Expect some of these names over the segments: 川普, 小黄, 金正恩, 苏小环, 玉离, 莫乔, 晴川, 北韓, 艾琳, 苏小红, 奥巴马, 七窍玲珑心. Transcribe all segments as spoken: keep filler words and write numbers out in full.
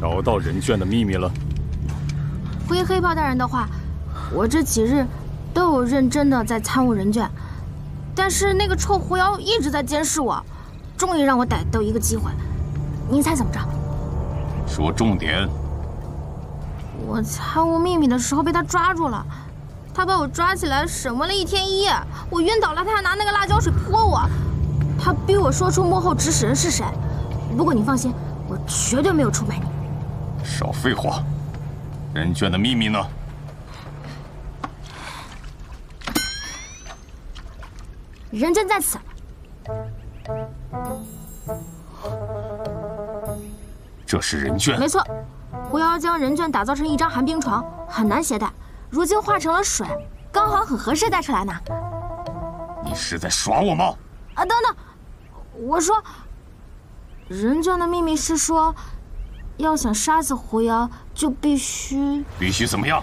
找到人圈的秘密了。回黑豹大人的话，我这几日都有认真的在参悟人圈，但是那个臭狐妖一直在监视我，终于让我逮到一个机会。您猜怎么着？说重点。我参悟秘密的时候被他抓住了。 他把我抓起来审问了一天一夜，我晕倒了，他还拿那个辣椒水泼我，他逼我说出幕后指使人是谁。不过你放心，我绝对没有出卖你。少废话，人圈的秘密呢？人圈在此。这是人圈。没错，狐妖将人圈打造成一张寒冰床，很难携带。 如今化成了水，刚好很合适带出来呢。你是在耍我吗？啊，等等，我说，人圈的秘密是说，要想杀死狐妖，就必须必须怎么样？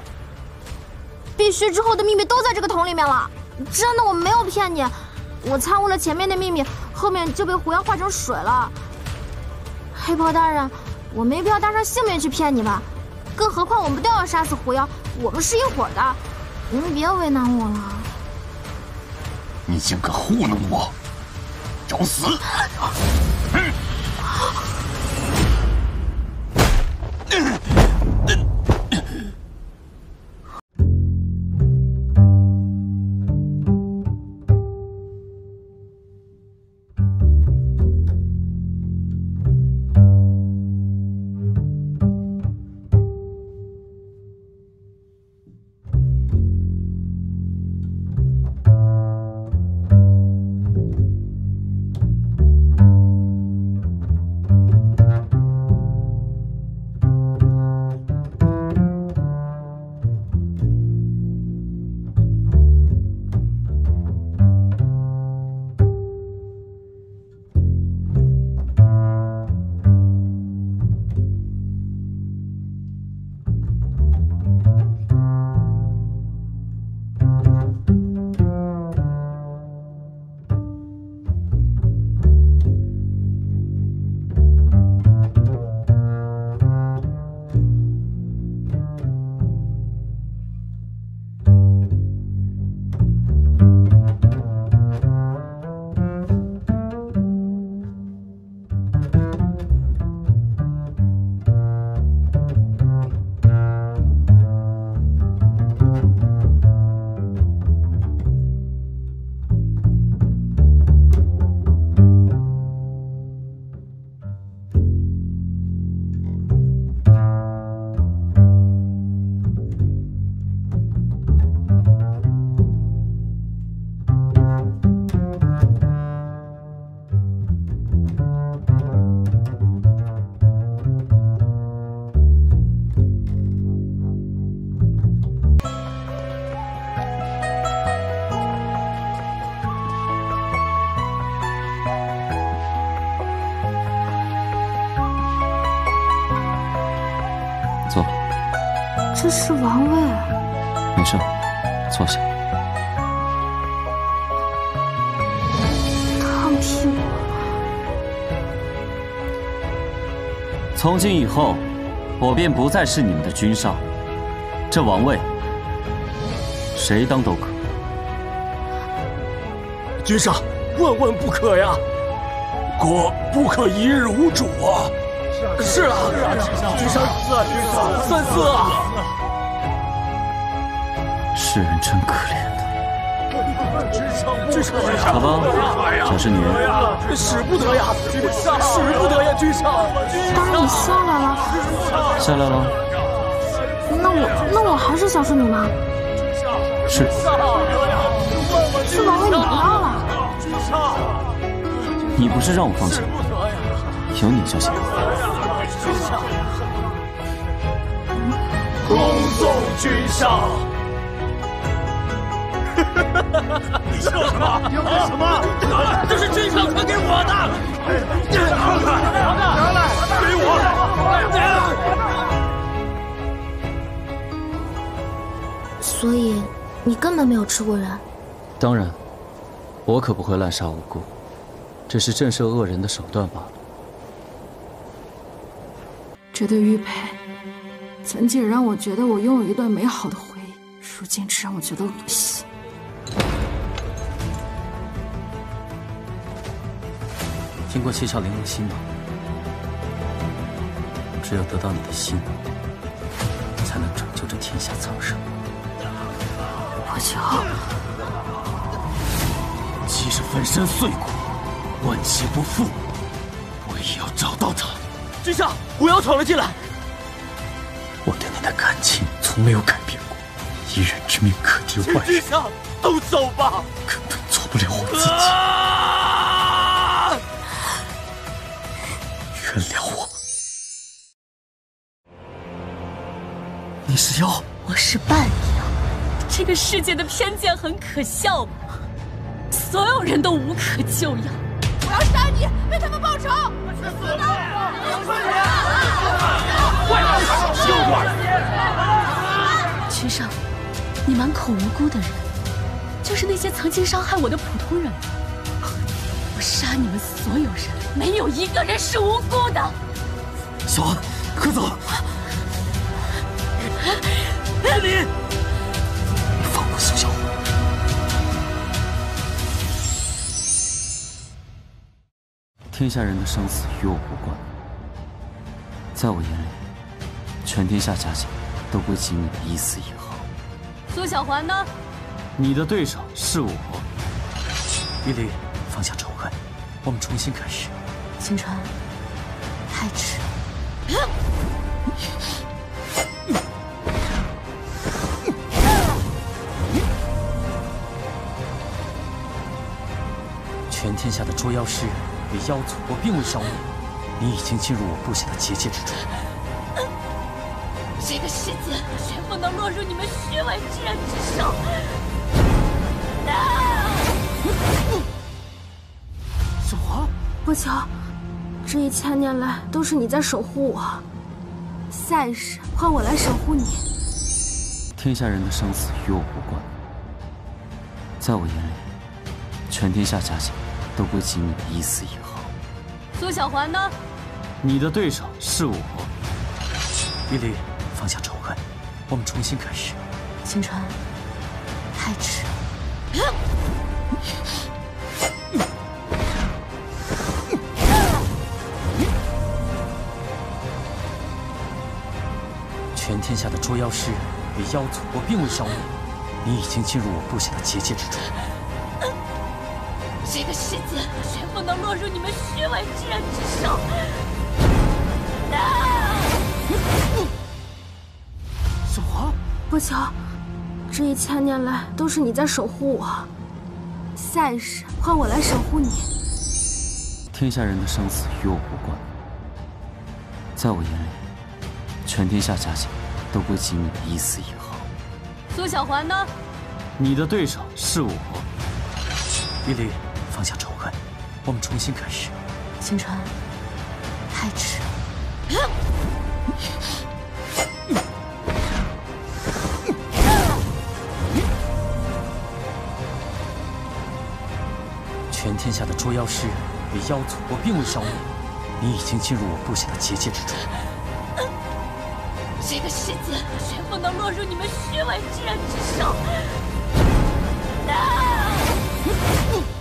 必须之后的秘密都在这个桶里面了。真的，我没有骗你，我参悟了前面的秘密，后面就被狐妖化成水了。黑豹大人，我没必要搭上性命去骗你吧？更何况我们都要杀死狐妖。 我们是一伙的，您别为难我了。你竟敢糊弄我，找死！这是王位啊！没事，坐下。烫屁股。从今以后，我便不再是你们的君上，这王位谁当都可。君上，万万不可呀！国不可一日无主啊！ 是啊，君上，三思啊！世人真可怜的。君上，好吧，小侍女，使不得呀，使不得呀，君上。当你下来了，下来了。那我，那我还是小侍女吗？是。是王位你不要了。你不是让我放弃吗？ 有你就行。恭送君上！你笑什么？你要干什么？这是君上传给我的。拿来，拿来，给我！所以你根本没有吃过人。当然，我可不会滥杀无辜，这是震慑恶人的手段罢了。这对玉佩曾经也让我觉得我拥有一段美好的回忆，如今只让我觉得恶心。听过《七窍玲珑心》吗？只有得到你的心，才能拯救这天下苍生。我就即使粉身碎骨，万劫不复，我也要找到他。 君上，狐妖闯了进来。我对你的感情从没有改变过，以人之命可救万人。君上，都走吧，根本做不了我自己。啊、原谅我。你是妖，我是半妖。这个世界的偏见很可笑吧？所有人都无可救药。我要杀你，为他们报仇。我去死吧！ 君上，你满口无辜的人，就是那些曾经伤害我的普通人。我杀你们所有人，没有一个人是无辜的。小安，快走！艾琳，你放过苏小红。 天下人的生死与我无关，在我眼里，全天下家将都归及你的一丝一毫。苏小环呢？你的对手是我。玉离，放下仇恨，我们重新开始。晴川，太迟了。全天下的捉妖诗人。 与妖族，我并未消灭，你已经进入我布下的结界之中。这个世界绝不能落入你们虚伪之人之手。小黄，莫乔，这一千年来都是你在守护我，下一世换我来守护你。天下人的生死与我无关，在我眼里，全天下家将。 都归及你的一丝一毫。苏小环呢？你的对手是我。玉离，放下仇恨，我们重新开始。晴川，太迟了。全天下的捉妖诗人与妖族，我并未消灭，你已经进入我布下的结界之中。 这个世界绝不能落入你们虚伪之人之手。小黄，莫乔，这一千年来都是你在守护我，下一世换我来守护你。天下人的生死与我无关，在我眼里，全天下家将都归及你的一丝一毫。苏小环呢？你的对手是我。玉离。 放下仇恨，我们重新开始。晴川，太迟了。全天下的捉妖诗人与妖族，我并未消灭，你已经进入我布下的结界之中。这个世界绝不能落入你们虚伪之人之手。啊